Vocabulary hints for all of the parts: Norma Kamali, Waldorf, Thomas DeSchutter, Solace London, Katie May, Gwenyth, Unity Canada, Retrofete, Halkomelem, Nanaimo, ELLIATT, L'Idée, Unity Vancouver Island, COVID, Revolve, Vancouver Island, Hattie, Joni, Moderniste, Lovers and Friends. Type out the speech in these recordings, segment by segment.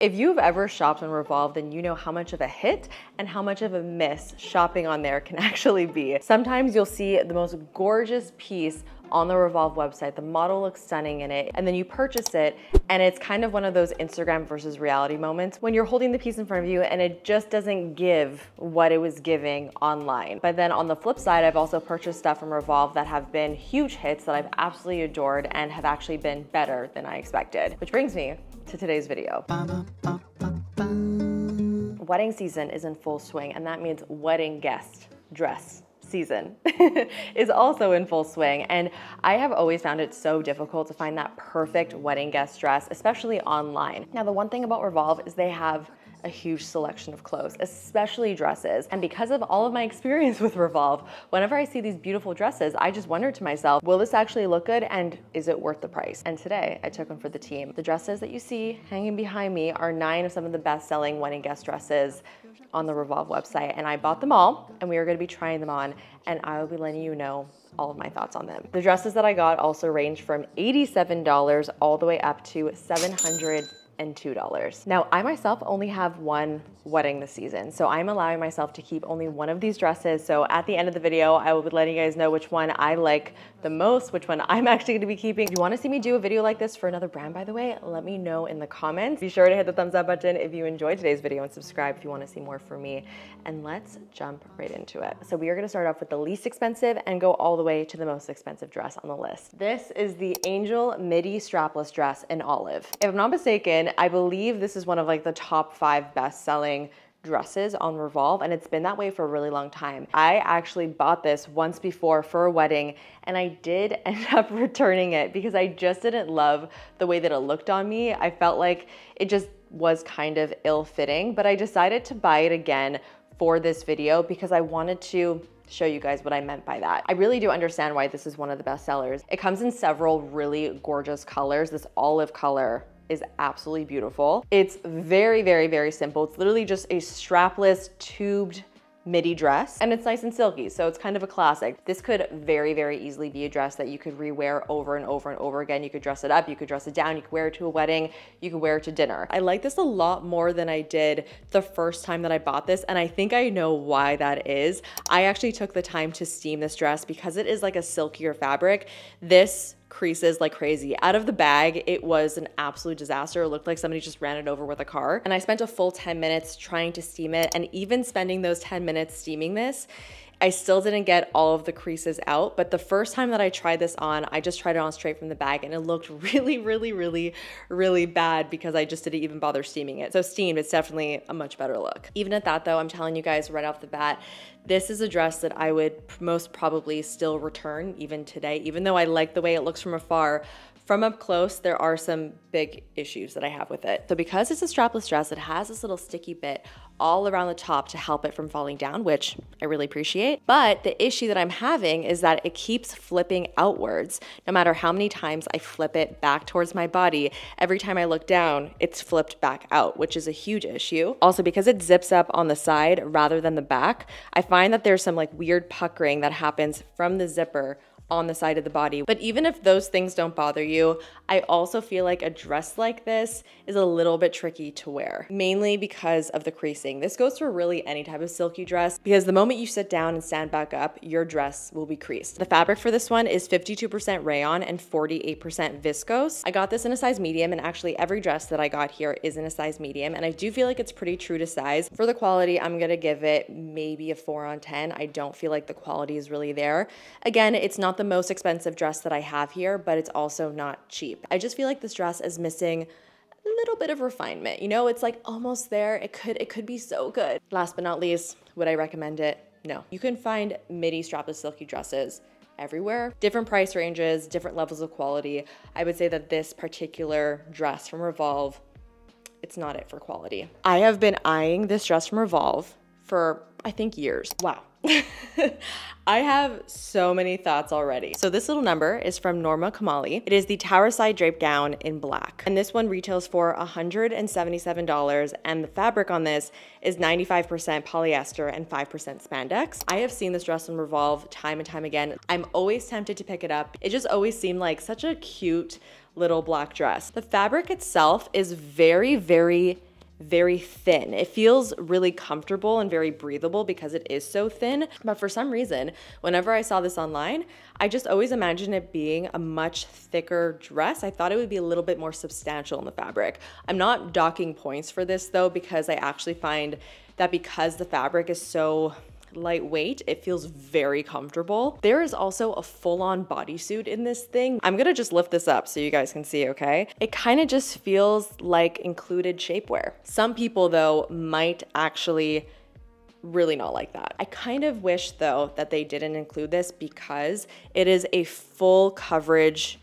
If you've ever shopped on Revolve, then you know how much of a hit and how much of a miss shopping on there can actually be. Sometimes you'll see the most gorgeous piece on the Revolve website, the model looks stunning in it, and then you purchase it, and it's kind of one of those Instagram versus reality moments when you're holding the piece in front of you and it just doesn't give what it was giving online. But then on the flip side, I've also purchased stuff from Revolve that have been huge hits that I've absolutely adored and have actually been better than I expected, which brings me to today's video. Wedding season is in full swing, and that means wedding guest dress season is also in full swing. And I have always found it so difficult to find that perfect wedding guest dress, especially online. Now, the one thing about Revolve is they have a huge selection of clothes, especially dresses. And because of all of my experience with Revolve, whenever I see these beautiful dresses, I just wonder to myself, will this actually look good and is it worth the price? And today I took one for the team. The dresses that you see hanging behind me are 9 of some of the best-selling wedding guest dresses on the Revolve website, and I bought them all, and we are gonna be trying them on, and I will be letting you know all of my thoughts on them. The dresses that I got also range from $87 all the way up to $702. Now, I myself only have one wedding this season, so I'm allowing myself to keep only one of these dresses. So at the end of the video, I will be letting you guys know which one I like the most, which one I'm actually gonna be keeping. If you wanna see me do a video like this for another brand, by the way, let me know in the comments. Be sure to hit the thumbs up button if you enjoyed today's video, and subscribe if you wanna see more from me. And let's jump right into it. So we are gonna start off with the least expensive and go all the way to the most expensive dress on the list. This is the Angel midi strapless dress in olive. If I'm not mistaken, I believe this is one of like the top 5 best-selling dresses on Revolve, and it's been that way for a really long time. I actually bought this once before for a wedding, and I did end up returning it because I just didn't love the way that it looked on me. I felt like it just was kind of ill-fitting, but I decided to buy it again for this video because I wanted to show you guys what I meant by that. I really do understand why this is one of the best sellers. It comes in several really gorgeous colors. This olive color is absolutely beautiful. It's very, very, very simple. It's literally just a strapless tubed midi dress, and it's nice and silky, so it's kind of a classic. This could very, very easily be a dress that you could rewear over and over and over again. You could dress it up, you could dress it down, you could wear it to a wedding, you could wear it to dinner. I like this a lot more than I did the first time that I bought this, and I think I know why that is. I actually took the time to steam this dress because it is like a silkier fabric. This creases like crazy. Out of the bag, it was an absolute disaster. It looked like somebody just ran it over with a car. And I spent a full 10 minutes trying to steam it, and even spending those 10 minutes steaming this, I still didn't get all of the creases out. But the first time that I tried this on, I just tried it on straight from the bag, and it looked really, really, really, really bad because I just didn't even bother steaming it. So steamed, it's definitely a much better look. Even at that though, I'm telling you guys right off the bat, this is a dress that I would most probably still return even today, even though I like the way it looks from afar. From up close, there are some big issues that I have with it. So because it's a strapless dress, it has this little sticky bit all around the top to help it from falling down, which I really appreciate. But the issue that I'm having is that it keeps flipping outwards. No matter how many times I flip it back towards my body, every time I look down, it's flipped back out, which is a huge issue. Also, because it zips up on the side rather than the back, I find that there's some like weird puckering that happens from the zipper on the side of the body. But even if those things don't bother you, I also feel like a dress like this is a little bit tricky to wear, mainly because of the creasing. This goes for really any type of silky dress, because the moment you sit down and stand back up, your dress will be creased. The fabric for this one is 52% rayon and 48% viscose. I got this in a size medium, and actually every dress that I got here is in a size medium, and I do feel like it's pretty true to size. For the quality, I'm gonna give it maybe a 4 on 10. I don't feel like the quality is really there. Again, it's not the most expensive dress that I have here, but it's also not cheap. I just feel like this dress is missing a little bit of refinement. You know, it's like almost there. It could be so good. Last but not least, would I recommend it? No. You can find midi strapless silky dresses everywhere. Different price ranges, different levels of quality. I would say that this particular dress from Revolve, it's not it for quality. I have been eyeing this dress from Revolve for, I think, years. Wow. I have so many thoughts already. So this little number is from Norma Kamali. It is the Tower Side Drape Gown in black. And this one retails for $177, and the fabric on this is 95% polyester and 5% spandex. I have seen this dress on Revolve time and time again. I'm always tempted to pick it up. It just always seemed like such a cute little black dress. The fabric itself is very, very very thin. It feels really comfortable and very breathable because it is so thin, but for some reason, whenever I saw this online, I just always imagined it being a much thicker dress. I thought it would be a little bit more substantial in the fabric. I'm not docking points for this though, because I actually find that because the fabric is so lightweight, it feels very comfortable. There is also a full-on bodysuit in this thing. I'm gonna just lift this up so you guys can see, okay? It kind of just feels like included shapewear. Some people though might actually really not like that. I kind of wish though that they didn't include this because it is a full coverage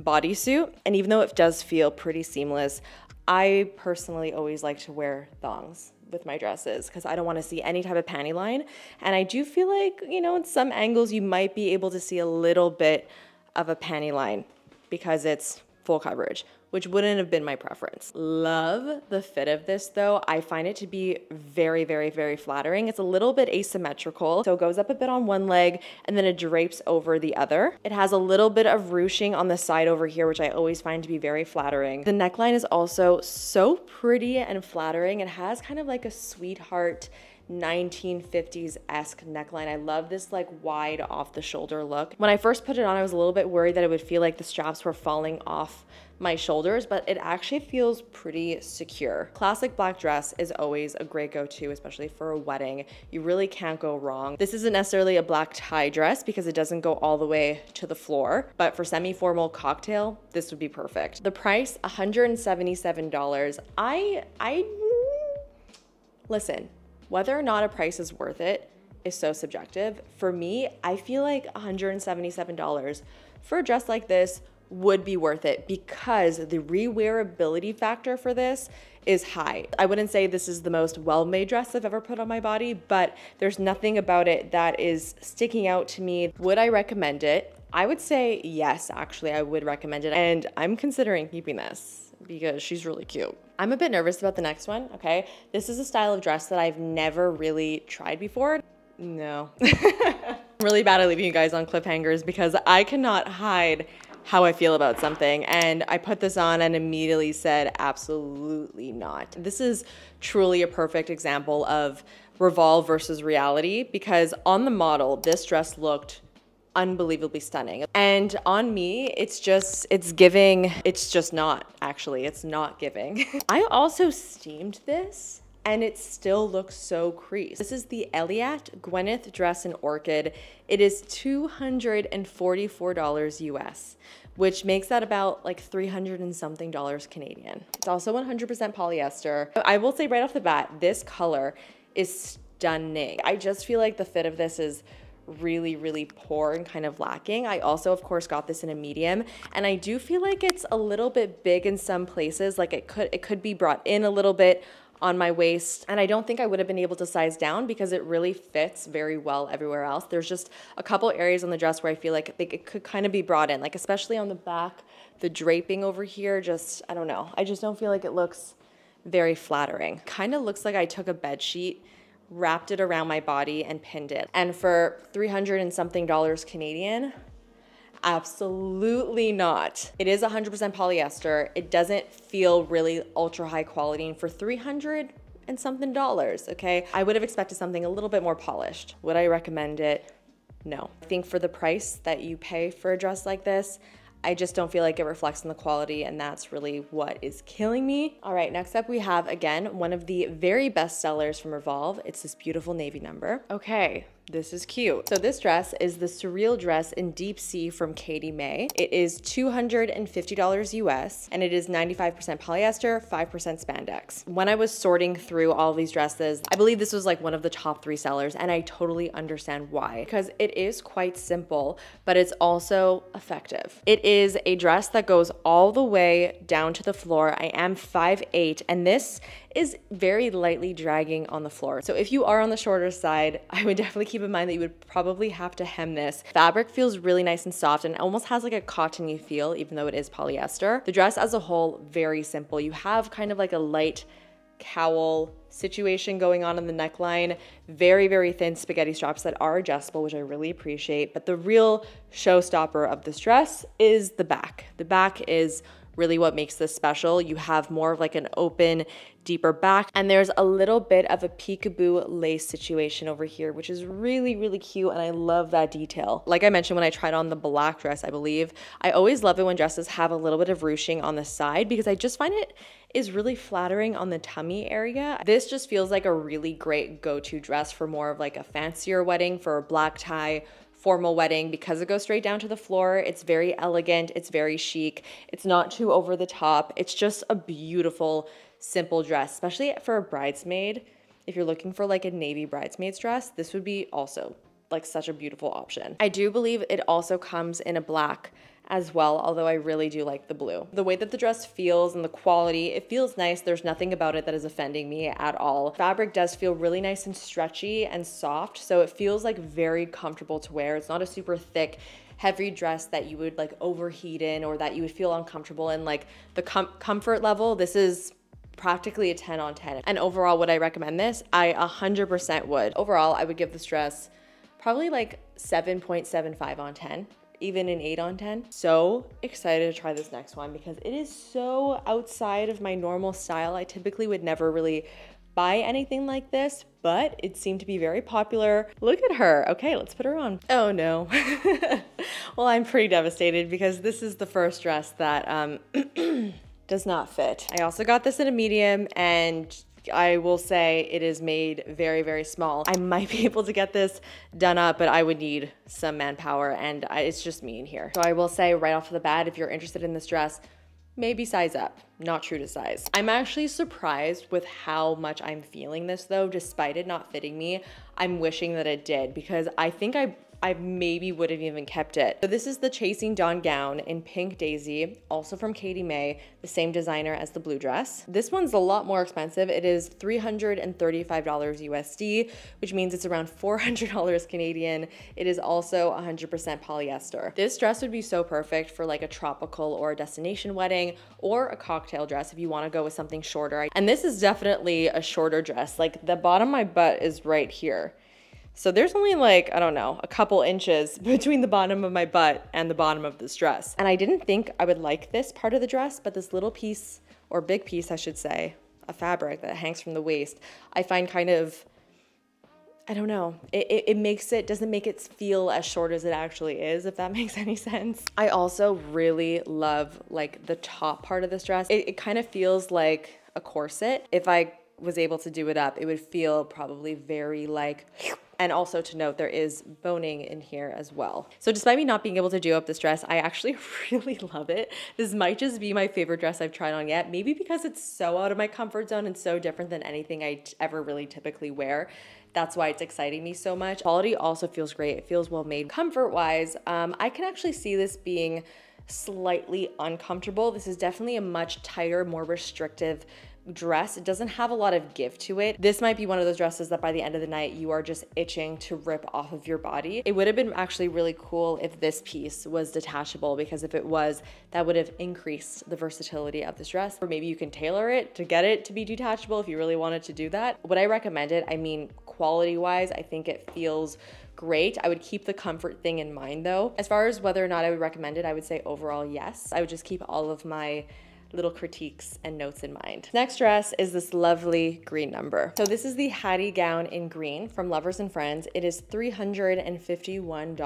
bodysuit, and even though it does feel pretty seamless, I personally always like to wear thongs with my dresses because I don't want to see any type of panty line. And I do feel like, you know, in some angles you might be able to see a little bit of a panty line because it's full coverage, which wouldn't have been my preference. Love the fit of this though. I find it to be very, very, very flattering. It's a little bit asymmetrical, so it goes up a bit on one leg and then it drapes over the other. It has a little bit of ruching on the side over here, which I always find to be very flattering. The neckline is also so pretty and flattering. It has kind of like a sweetheart 1950s-esque neckline. I love this like wide off the shoulder look. When I first put it on, I was a little bit worried that it would feel like the straps were falling off my shoulders, but it actually feels pretty secure. Classic black dress is always a great go-to, especially for a wedding. You really can't go wrong. This isn't necessarily a black tie dress because it doesn't go all the way to the floor, but for semi-formal cocktail, this would be perfect. The price, $177. Listen, whether or not a price is worth it is so subjective. For me, I feel like $177 for a dress like this would be worth it because the rewearability factor for this is high. I wouldn't say this is the most well-made dress I've ever put on my body, but there's nothing about it that is sticking out to me. Would I recommend it? I would say yes, actually, I would recommend it. And I'm considering keeping this because she's really cute. I'm a bit nervous about the next one, okay? This is a style of dress that I've never really tried before. No. I'm really bad at leaving you guys on cliffhangers because I cannot hide how I feel about something. And I put this on and immediately said, absolutely not. This is truly a perfect example of Revolve versus reality because on the model, this dress looked unbelievably stunning. And on me, it's not giving. I also steamed this and it still looks so creased. This is the ELLIATT Gwenyth Dress in Orchid. It is $244 US, which makes that about like $300 and something Canadian. It's also 100% polyester. I will say right off the bat, this color is stunning. I just feel like the fit of this is really, really poor and kind of lacking. I also, of course, got this in a medium, and I do feel like it's a little bit big in some places. Like it could be brought in a little bit on my waist, and I don't think I would have been able to size down because it really fits very well everywhere else. There's just a couple areas on the dress where I feel like it could kind of be brought in, like especially on the back, the draping over here, just, I don't know. I just don't feel like it looks very flattering. Kind of looks like I took a bed sheet, wrapped it around my body and pinned it. And for $300 and something Canadian, absolutely not. It is 100% polyester. It doesn't feel really ultra high quality. And for $300 and something, okay, I would have expected something a little bit more polished. Would I recommend it? No. I think for the price that you pay for a dress like this, I just don't feel like it reflects on the quality, and that's really what is killing me. All right, next up we have, again, one of the very best sellers from Revolve. It's this beautiful navy number. Okay, this is cute. So this dress is the Surreal Dress in Deep Sea from Katie May. It is $250 US, and it is 95% polyester, 5% spandex. When I was sorting through all these dresses, I believe this was like one of the top three sellers, and I totally understand why, because it is quite simple, but it's also effective. It is a dress that goes all the way down to the floor. I am 5'8", and this is very lightly dragging on the floor. So if you are on the shorter side, I would definitely keep in mind that you would probably have to hem this. Fabric feels really nice and soft and almost has like a cottony feel, even though it is polyester. The dress as a whole, very simple. You have kind of like a light cowl situation going on in the neckline, very, very thin spaghetti straps that are adjustable, which I really appreciate. But the real showstopper of this dress is the back. The back is really what makes this special. You have more of like an open, deeper back, and there's a little bit of a peekaboo lace situation over here, which is really, really cute, and I love that detail. Like I mentioned when I tried on the black dress, I believe, I always love it when dresses have a little bit of ruching on the side because I just find it is really flattering on the tummy area. This just feels like a really great go-to dress for more of like a fancier wedding, for a black tie, formal wedding, because it goes straight down to the floor. It's very elegant, it's very chic, it's not too over the top. It's just a beautiful, simple dress, especially for a bridesmaid. If you're looking for like a navy bridesmaid's dress, this would be also like such a beautiful option. I do believe it also comes in a black as well, although I really do like the blue. The way that the dress feels and the quality, it feels nice. There's nothing about it that is offending me at all. Fabric does feel really nice and stretchy and soft, so it feels like very comfortable to wear. It's not a super thick, heavy dress that you would like overheat in or that you would feel uncomfortable in. Like the comfort level, this is practically a 10 on 10. And overall, would I recommend this? I 100% would. Overall, I would give this dress probably like 7.75 on 10. Even an 8 on 10. So excited to try this next one because it is so outside of my normal style. I typically would never really buy anything like this, but it seemed to be very popular. Look at her. Okay, let's put her on. Oh no. Well, I'm pretty devastated because this is the first dress that does not fit. I also got this in a medium, and I will say it is made very, very small. I might be able to get this done up, but I would need some manpower, and it's just me in here. So I will say right off the bat, if you're interested in this dress, maybe size up, not true to size. I'm actually surprised with how much I'm feeling this though, despite it not fitting me. I'm wishing that it did because I think I maybe wouldn't even kept it. So this is the Chasing Dawn gown in Pink Daisy, also from Katie May, the same designer as the blue dress. This one's a lot more expensive. It is $335 USD, which means it's around $400 Canadian. It is also 100% polyester. This dress would be so perfect for like a tropical or a destination wedding or a cocktail dress if you want to go with something shorter. And this is definitely a shorter dress. Like the bottom of my butt is right here. So there's only like, I don't know, a couple inches between the bottom of my butt and the bottom of this dress. And I didn't think I would like this part of the dress, but this little piece, or big piece, I should say, a fabric that hangs from the waist, I find kind of, I don't know, it makes it, doesn't make it feel as short as it actually is, if that makes any sense. I also really love like the top part of this dress. It kind of feels like a corset. If I was able to do it up, it would feel probably very like, and also to note, there is boning in here as well. So despite me not being able to do up this dress, I actually really love it. This might just be my favorite dress I've tried on yet, maybe because it's so out of my comfort zone and so different than anything I ever really typically wear. That's why it's exciting me so much. Quality also feels great. It feels well made. Comfort-wise, I can actually see this being slightly uncomfortable. This is definitely a much tighter, more restrictive dress. It doesn't have a lot of give to it. This might be one of those dresses that by the end of the night you are just itching to rip off of your body. It would have been actually really cool if this piece was detachable, because if it was, that would have increased the versatility of this dress. Or maybe you can tailor it to get it to be detachable if you really wanted to do that. Would I recommend it? I mean, quality wise, I think it feels great. I would keep the comfort thing in mind though. As far as whether or not I would recommend it, I would say overall yes. I would just keep all of my little critiques and notes in mind. Next dress is this lovely green number. So this is the Hattie gown in green from Lovers and Friends. It is $351, 100%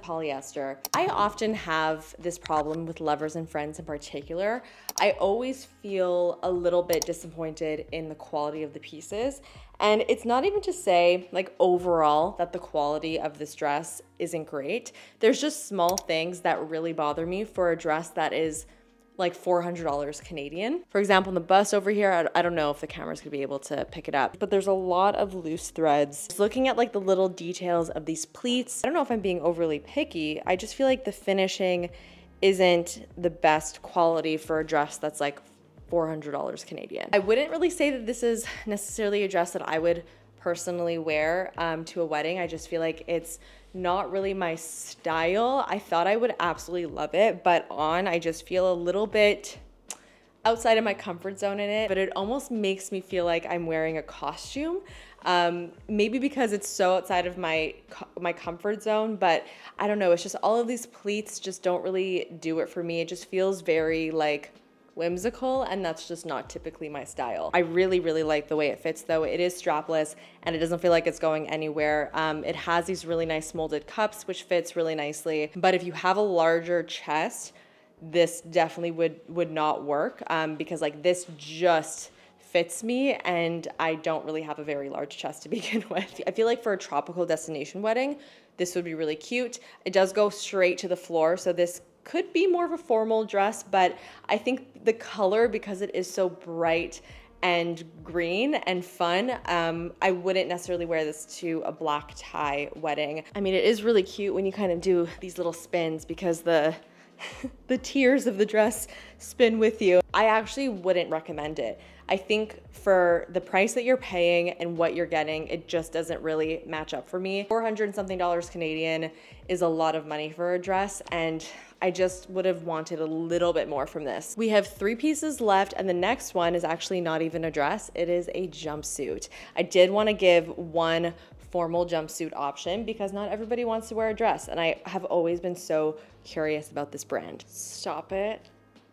polyester. I often have this problem with Lovers and Friends in particular. I always feel a little bit disappointed in the quality of the pieces. And it's not even to say like overall that the quality of this dress isn't great. There's just small things that really bother me for a dress that is like $400 Canadian. For example, in the bust over here, I don't know if the camera's gonna be able to pick it up, but there's a lot of loose threads. Just looking at like the little details of these pleats, I don't know if I'm being overly picky. I just feel like the finishing isn't the best quality for a dress that's like $400 Canadian. I wouldn't really say that this is necessarily a dress that I would personally wear to a wedding. I just feel like it's not really my style. I thought I would absolutely love it, but I just feel a little bit outside of my comfort zone in it, but it almost makes me feel like I'm wearing a costume. Maybe because it's so outside of my comfort zone, but I don't know, it's just all of these pleats just don't really do it for me. It just feels very like whimsical, and that's just not typically my style. I really, really like the way it fits though. It is strapless and it doesn't feel like it's going anywhere. It has these really nice molded cups, which fits really nicely. But if you have a larger chest, this definitely would not work, because like this just fits me, and I don't really have a very large chest to begin with. I feel like for a tropical destination wedding, this would be really cute. It does go straight to the floor, so this could be more of a formal dress, but I think the color, because it is so bright and green and fun, I wouldn't necessarily wear this to a black tie wedding. I mean, it is really cute when you kind of do these little spins because the tiers of the dress spin with you. I actually wouldn't recommend it. I think for the price that you're paying and what you're getting, it just doesn't really match up for me. $400 and something Canadian is a lot of money for a dress, and I just would have wanted a little bit more from this. We have three pieces left, and the next one is actually not even a dress, it is a jumpsuit. I did want to give one formal jumpsuit option because not everybody wants to wear a dress, and I have always been so curious about this brand. Stop it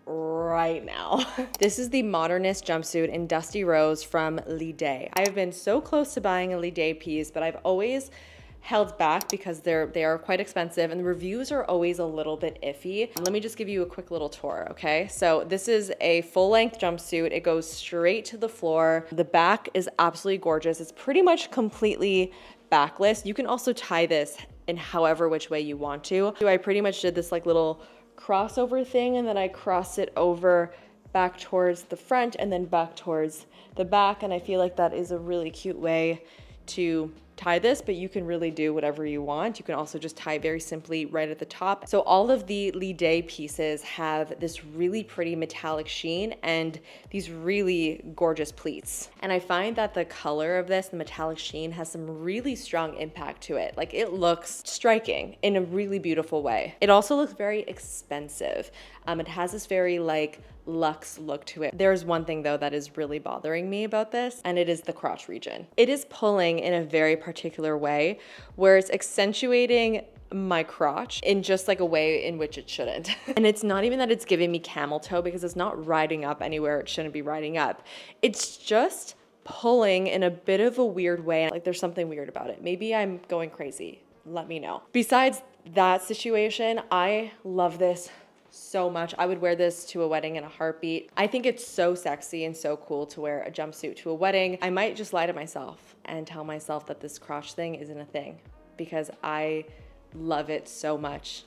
right now. This is the Modernist jumpsuit in Dusty Rose from L'Idée. I've been so close to buying a L'Idée piece, but I've always held back because they are quite expensive and the reviews are always a little bit iffy. Let me just give you a quick little tour, okay? So this is a full-length jumpsuit. It goes straight to the floor. The back is absolutely gorgeous. It's pretty much completely backless. You can also tie this in however which way you want to. So I pretty much did this like little crossover thing, and then I crossed it over back towards the front and then back towards the back, and I feel like that is a really cute way to tie this, but you can really do whatever you want. You can also just tie very simply right at the top. So all of the L'Idée pieces have this really pretty metallic sheen and these really gorgeous pleats. And I find that the color of this, the metallic sheen, has some really strong impact to it. Like it looks striking in a really beautiful way. It also looks very expensive. It has this very like luxe look to it. There's one thing though that is really bothering me about this, and it is the crotch region. It is pulling in a very particular way where it's accentuating my crotch in just like a way in which it shouldn't. And it's not even that it's giving me camel toe because it's not riding up anywhere it shouldn't be riding up. It's just pulling in a bit of a weird way. Like there's something weird about it. Maybe I'm going crazy. Let me know. Besides that situation, I love this so much. I would wear this to a wedding in a heartbeat. I think it's so sexy and so cool to wear a jumpsuit to a wedding. I might just lie to myself and tell myself that this crotch thing isn't a thing because I love it so much.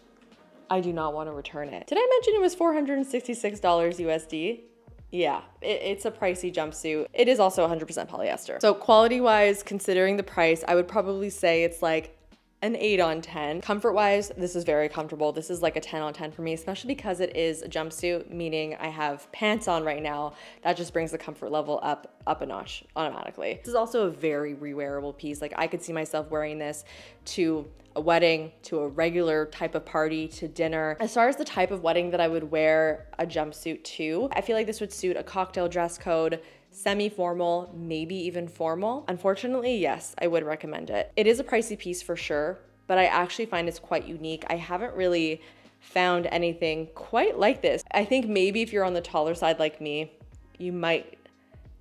I do not want to return it. Did I mention it was $466 USD? Yeah, it's a pricey jumpsuit. It is also 100% polyester. So quality-wise, considering the price, I would probably say it's like an 8 on 10. Comfort wise, this is very comfortable. This is like a 10 on 10 for me, especially because it is a jumpsuit, meaning I have pants on right now. That just brings the comfort level up a notch automatically. This is also a very rewearable piece. Like I could see myself wearing this to a wedding, to a regular type of party, to dinner. As far as the type of wedding that I would wear a jumpsuit to, I feel like this would suit a cocktail dress code, semi-formal, maybe even formal. Unfortunately, yes, I would recommend it. It is a pricey piece for sure, but I actually find it's quite unique. I haven't really found anything quite like this. I think maybe if you're on the taller side like me, you might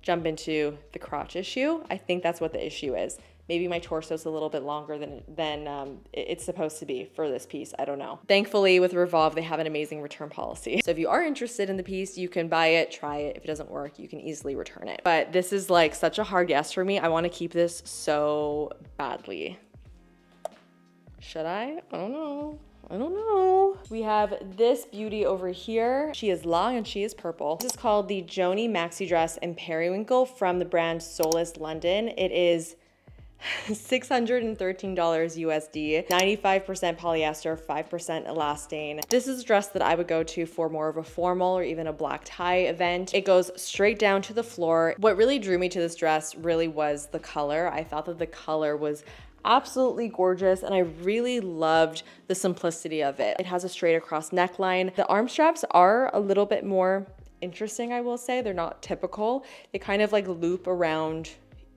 jump into the crotch issue. I think that's what the issue is. Maybe my torso's a little bit longer than it's supposed to be for this piece, I don't know. Thankfully with Revolve, they have an amazing return policy. So if you are interested in the piece, you can buy it, try it. If it doesn't work, you can easily return it. But this is like such a hard yes for me. I wanna keep this so badly. Should I? I don't know. I don't know. We have this beauty over here. She is long and she is purple. This is called the Joni Maxi Dress in Periwinkle from the brand Solace London. It is $613 USD, 95% polyester, 5% elastane. This is a dress that I would go to for more of a formal or even a black tie event. It goes straight down to the floor. What really drew me to this dress really was the color. I thought that the color was absolutely gorgeous, and I really loved the simplicity of it. It has a straight across neckline. The arm straps are a little bit more interesting, I will say. They're not typical. They kind of like loop around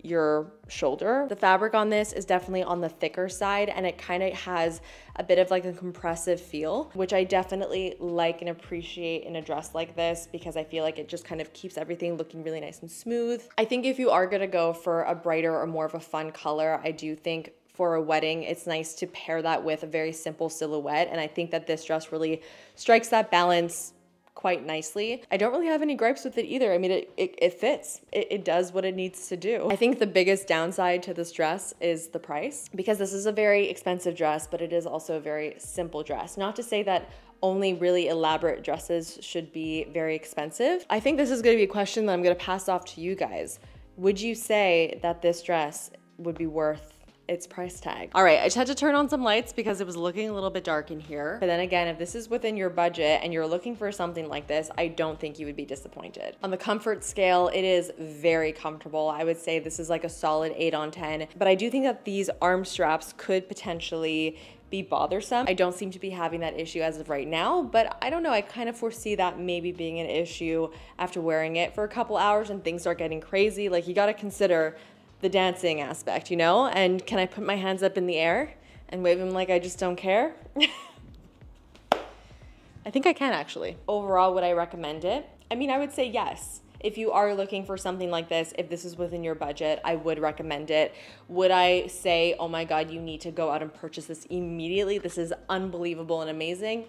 your shoulder. The fabric on this is definitely on the thicker side, and it kind of has a bit of like a compressive feel, which I definitely like and appreciate in a dress like this, because I feel like it just kind of keeps everything looking really nice and smooth. I think if you are gonna go for a brighter or more of a fun color, I do think for a wedding, it's nice to pair that with a very simple silhouette, and I think that this dress really strikes that balance quite nicely. I don't really have any gripes with it either. I mean, it fits. It does what it needs to do. I think the biggest downside to this dress is the price, because this is a very expensive dress, but it is also a very simple dress. Not to say that only really elaborate dresses should be very expensive. I think this is gonna be a question that I'm gonna pass off to you guys. Would you say that this dress would be worth its price tag? All right, I just had to turn on some lights because it was looking a little bit dark in here. But then again, if this is within your budget and you're looking for something like this, I don't think you would be disappointed. On the comfort scale, it is very comfortable. I would say this is like a solid 8 on 10, but I do think that these arm straps could potentially be bothersome. I don't seem to be having that issue as of right now, but I don't know, I kind of foresee that maybe being an issue after wearing it for a couple hours and things start getting crazy. Like, you gotta consider the dancing aspect, you know? And can I put my hands up in the air and wave them like I just don't care? I think I can actually. Overall, would I recommend it? I mean, I would say yes. If you are looking for something like this, if this is within your budget, I would recommend it. Would I say, oh my God, you need to go out and purchase this immediately, this is unbelievable and amazing?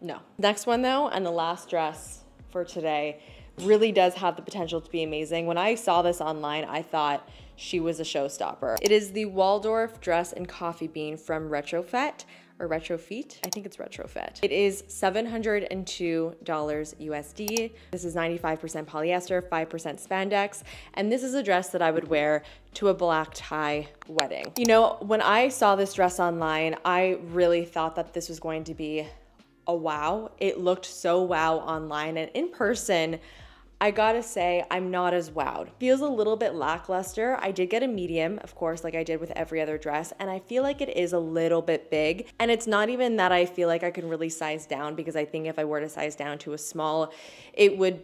No. Next one though, and the last dress for today, really does have the potential to be amazing. When I saw this online, I thought she was a showstopper. It is the Waldorf dress and coffee bean from Retrofete, or Retrofete. I think it's Retrofete. It is $702 USD. This is 95% polyester, 5% spandex, and this is a dress that I would wear to a black tie wedding. You know, when I saw this dress online, I really thought that this was going to be a wow. It looked so wow online, and in person, I gotta say, I'm not as wowed. Feels a little bit lackluster. I did get a medium, of course, like I did with every other dress, and I feel like it is a little bit big. And it's not even that I feel like I can really size down, because I think if I were to size down to a small, it would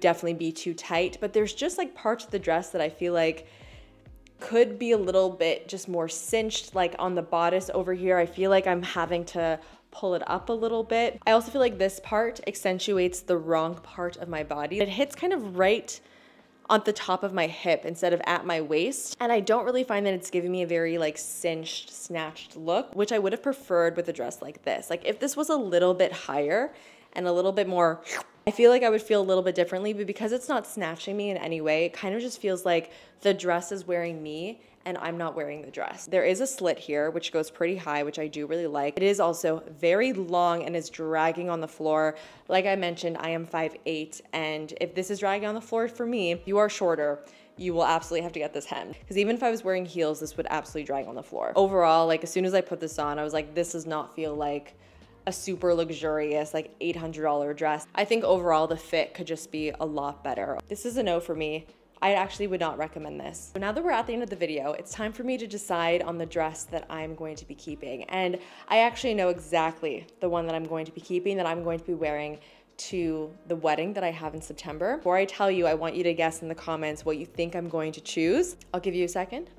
definitely be too tight. But there's just like parts of the dress that I feel like could be a little bit just more cinched, like on the bodice over here. I feel like I'm having to pull it up a little bit. I also feel like this part accentuates the wrong part of my body. It hits kind of right on the top of my hip instead of at my waist. And I don't really find that it's giving me a very like cinched, snatched look, which I would have preferred with a dress like this. Like if this was a little bit higher and a little bit more, I feel like I would feel a little bit differently, but because it's not snatching me in any way, it kind of just feels like the dress is wearing me and I'm not wearing the dress. There is a slit here, which goes pretty high, which I do really like. It is also very long and is dragging on the floor. Like I mentioned, I am 5'8", and if this is dragging on the floor for me, if you are shorter, you will absolutely have to get this hemmed. Because even if I was wearing heels, this would absolutely drag on the floor. Overall, like as soon as I put this on, I was like, this does not feel like a super luxurious, like $800 dress. I think overall the fit could just be a lot better. This is a no for me. I actually would not recommend this. So now that we're at the end of the video, it's time for me to decide on the dress that I'm going to be keeping. And I actually know exactly the one that I'm going to be keeping, that I'm going to be wearing to the wedding that I have in September. Before I tell you, I want you to guess in the comments what you think I'm going to choose. I'll give you a second.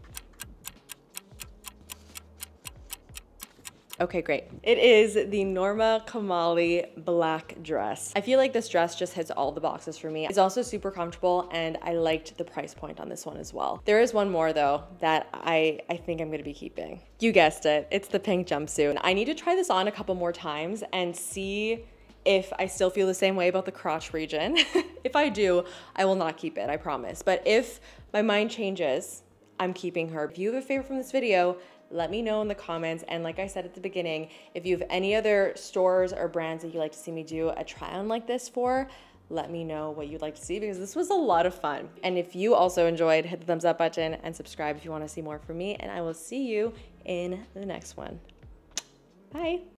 Okay, great. It is the Norma Kamali black dress. I feel like this dress just hits all the boxes for me. It's also super comfortable, and I liked the price point on this one as well. There is one more though that I think I'm gonna be keeping. You guessed it, it's the pink jumpsuit. I need to try this on a couple more times and see if I still feel the same way about the crotch region. If I do, I will not keep it, I promise. But if my mind changes, I'm keeping her. If you have a favorite from this video, let me know in the comments. And like I said at the beginning, if you have any other stores or brands that you'd like to see me do a try on like this for, let me know what you'd like to see, because this was a lot of fun. And if you also enjoyed, hit the thumbs up button and subscribe if you want to see more from me. And I will see you in the next one. Bye.